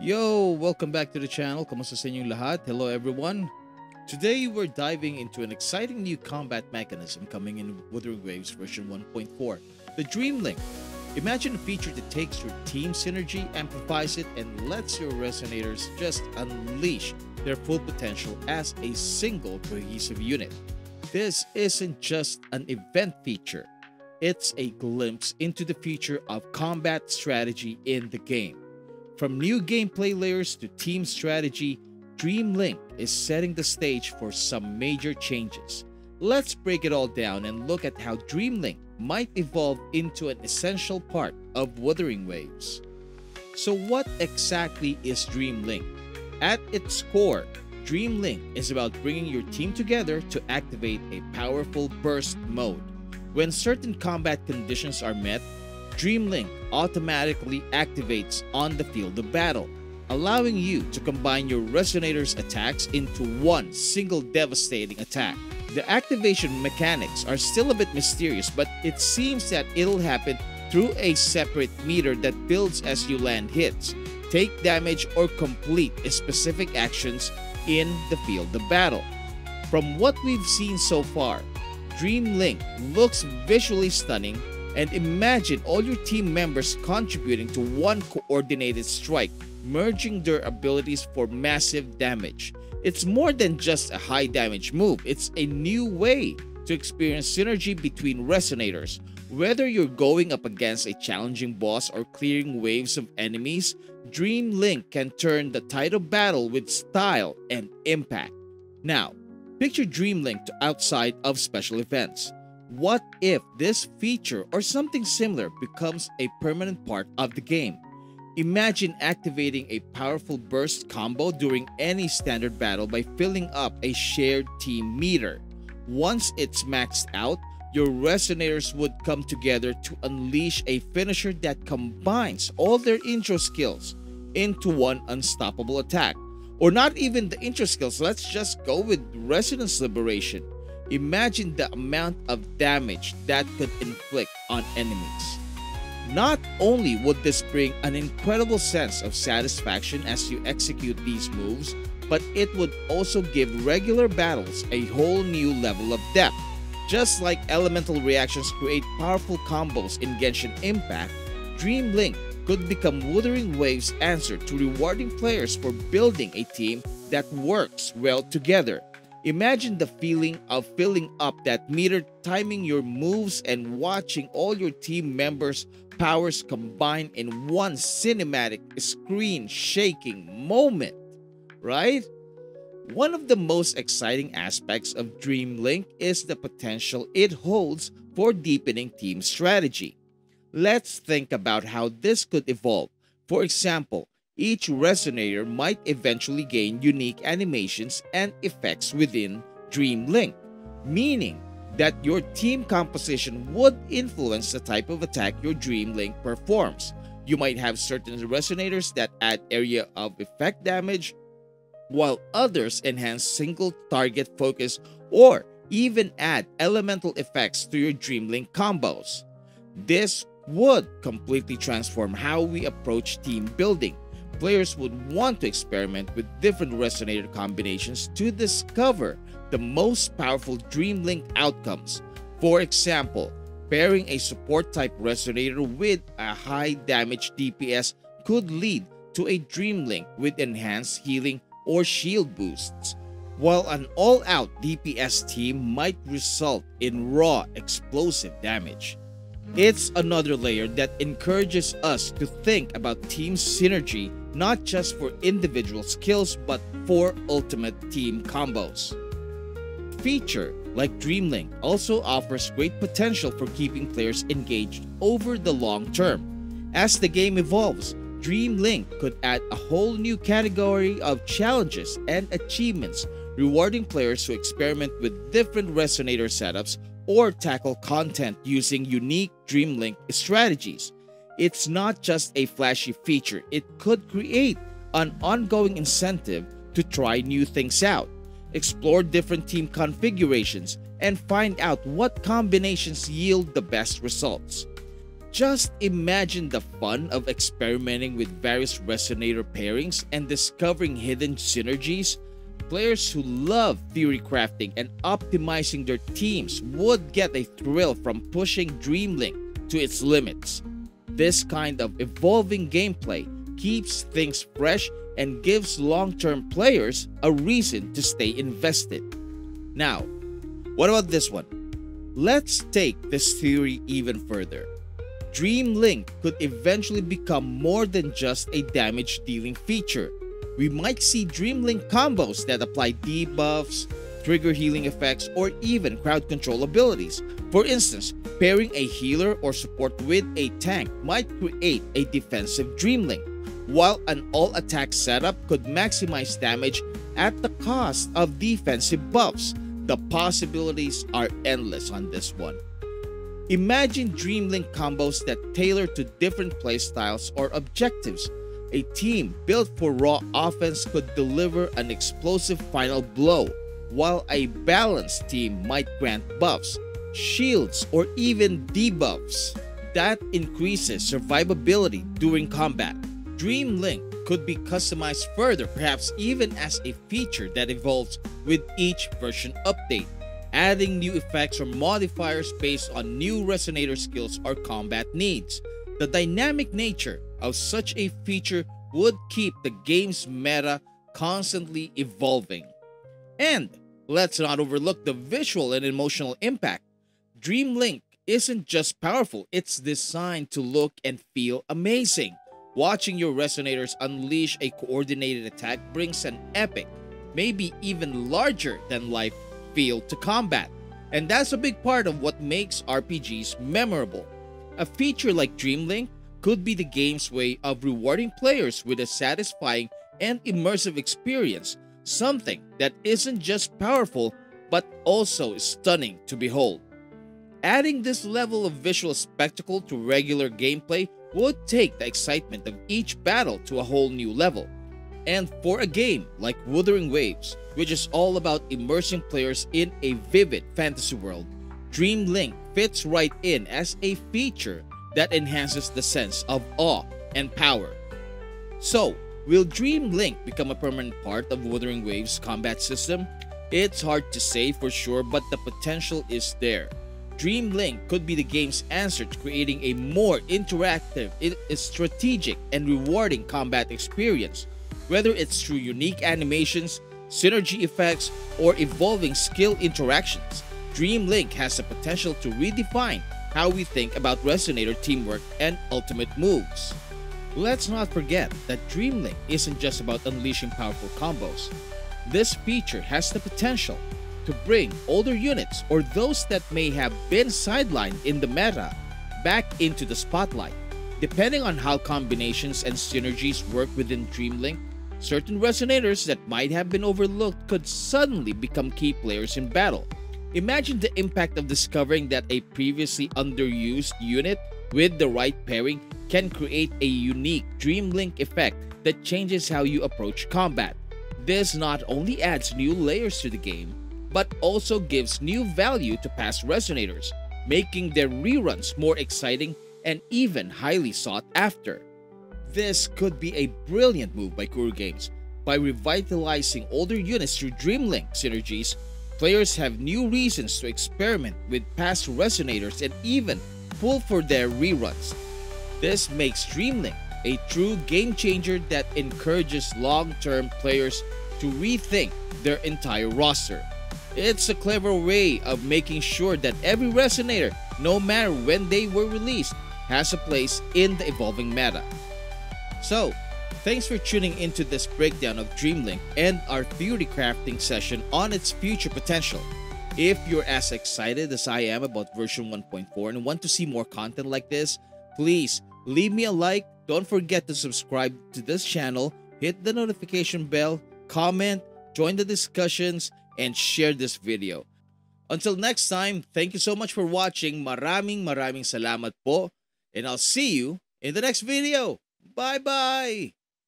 Yo! Welcome back to the channel. Kamusta sa inyong lahat? Hello everyone! Today, we're diving into an exciting new combat mechanism coming in Wuthering Waves version 1.4, the Dream Link. Imagine a feature that takes your team synergy, amplifies it, and lets your resonators just unleash their full potential as a single cohesive unit. This isn't just an event feature. It's a glimpse into the future of combat strategy in the game. From new gameplay layers to team strategy, Dream Link is setting the stage for some major changes. Let's break it all down and look at how Dream Link might evolve into an essential part of Wuthering Waves. So what exactly is Dream Link? At its core, Dream Link is about bringing your team together to activate a powerful burst mode. When certain combat conditions are met, Dream Link automatically activates on the field of battle, allowing you to combine your resonator's attacks into one single devastating attack. The activation mechanics are still a bit mysterious, but it seems that it'll happen through a separate meter that builds as you land hits, take damage, or complete specific actions in the field of battle. From what we've seen so far, Dream Link looks visually stunning, and imagine all your team members contributing to one coordinated strike, merging their abilities for massive damage. It's more than just a high damage move, it's a new way to experience synergy between resonators. Whether you're going up against a challenging boss or clearing waves of enemies, Dream Link can turn the tide of battle with style and impact. Now, picture Dream Link to outside of special events. What if this feature or something similar becomes a permanent part of the game? Imagine activating a powerful burst combo during any standard battle by filling up a shared team meter. Once it's maxed out, your resonators would come together to unleash a finisher that combines all their intro skills into one unstoppable attack. Or not even the intro skills, let's just go with Resonance Liberation. Imagine the amount of damage that could inflict on enemies. Not only would this bring an incredible sense of satisfaction as you execute these moves, but it would also give regular battles a whole new level of depth. Just like elemental reactions create powerful combos in Genshin Impact, Dream Link could become Wuthering Waves' answer to rewarding players for building a team that works well together. Imagine the feeling of filling up that meter, timing your moves, and watching all your team members' powers combine in one cinematic, screen-shaking moment, right? One of the most exciting aspects of Dream Link is the potential it holds for deepening team strategy. Let's think about how this could evolve. For example, each resonator might eventually gain unique animations and effects within Dream Link, meaning that your team composition would influence the type of attack your Dream Link performs. You might have certain resonators that add area of effect damage, while others enhance single target focus or even add elemental effects to your Dream Link combos. This would completely transform how we approach team building. Players would want to experiment with different resonator combinations to discover the most powerful Dream Link outcomes. For example, pairing a support-type resonator with a high-damage DPS could lead to a Dream Link with enhanced healing or shield boosts, while an all-out DPS team might result in raw, explosive damage. It's another layer that encourages us to think about team synergy, not just for individual skills but for ultimate team combos. Feature like Dream Link also offers great potential for keeping players engaged over the long term. As the game evolves, Dream Link could add a whole new category of challenges and achievements, rewarding players who experiment with different resonator setups or tackle content using unique Dream Link strategies. It's not just a flashy feature, it could create an ongoing incentive to try new things out, explore different team configurations, and find out what combinations yield the best results. Just imagine the fun of experimenting with various resonator pairings and discovering hidden synergies. Players who love theory crafting and optimizing their teams would get a thrill from pushing Dream Link to its limits. This kind of evolving gameplay keeps things fresh and gives long-term players a reason to stay invested. Now, what about this one? Let's take this theory even further. Dream Link could eventually become more than just a damage dealing feature. We might see Dream Link combos that apply debuffs, trigger healing effects, or even crowd control abilities. For instance, pairing a healer or support with a tank might create a defensive Dream Link, while an all-attack setup could maximize damage at the cost of defensive buffs. The possibilities are endless on this one. Imagine Dream Link combos that tailor to different playstyles or objectives. A team built for raw offense could deliver an explosive final blow, while a balanced team might grant buffs, shields, or even debuffs that increases survivability during combat. Dream Link could be customized further, perhaps even as a feature that evolves with each version update, adding new effects or modifiers based on new resonator skills or combat needs. The dynamic nature of such a feature would keep the game's meta constantly evolving. And let's not overlook the visual and emotional impact. Dream Link isn't just powerful, it's designed to look and feel amazing. Watching your resonators unleash a coordinated attack brings an epic, maybe even larger than life, feel to combat, and that's a big part of what makes RPGs memorable. A feature like Dream Link could be the game's way of rewarding players with a satisfying and immersive experience, something that isn't just powerful but also stunning to behold. Adding this level of visual spectacle to regular gameplay would take the excitement of each battle to a whole new level. And for a game like Wuthering Waves, which is all about immersing players in a vivid fantasy world, Dream Link fits right in as a feature that enhances the sense of awe and power. So, will Dream Link become a permanent part of Wuthering Waves' combat system? It's hard to say for sure, but the potential is there. Dream Link could be the game's answer to creating a more interactive, strategic, and rewarding combat experience. Whether it's through unique animations, synergy effects, or evolving skill interactions, Dream Link has the potential to redefine how we think about resonator teamwork and ultimate moves. Let's not forget that Dream Link isn't just about unleashing powerful combos. This feature has the potential to bring older units or those that may have been sidelined in the meta back into the spotlight. Depending on how combinations and synergies work within Dream Link, certain resonators that might have been overlooked could suddenly become key players in battle. Imagine the impact of discovering that a previously underused unit with the right pairing can create a unique Dream Link effect that changes how you approach combat. This not only adds new layers to the game, but also gives new value to past resonators, making their reruns more exciting and even highly sought after. This could be a brilliant move by Kuro Games. By revitalizing older units through Dream Link synergies, players have new reasons to experiment with past resonators and even pull for their reruns. This makes Dream Link a true game changer that encourages long-term players to rethink their entire roster. It's a clever way of making sure that every resonator, no matter when they were released, has a place in the evolving meta. So, thanks for tuning into this breakdown of Dream Link and our theory crafting session on its future potential. If you're as excited as I am about version 1.4 and want to see more content like this, please leave me a like, don't forget to subscribe to this channel, hit the notification bell, comment, join the discussions, and share this video. Until next time, thank you so much for watching. Maraming salamat po. And I'll see you in the next video. Bye-bye.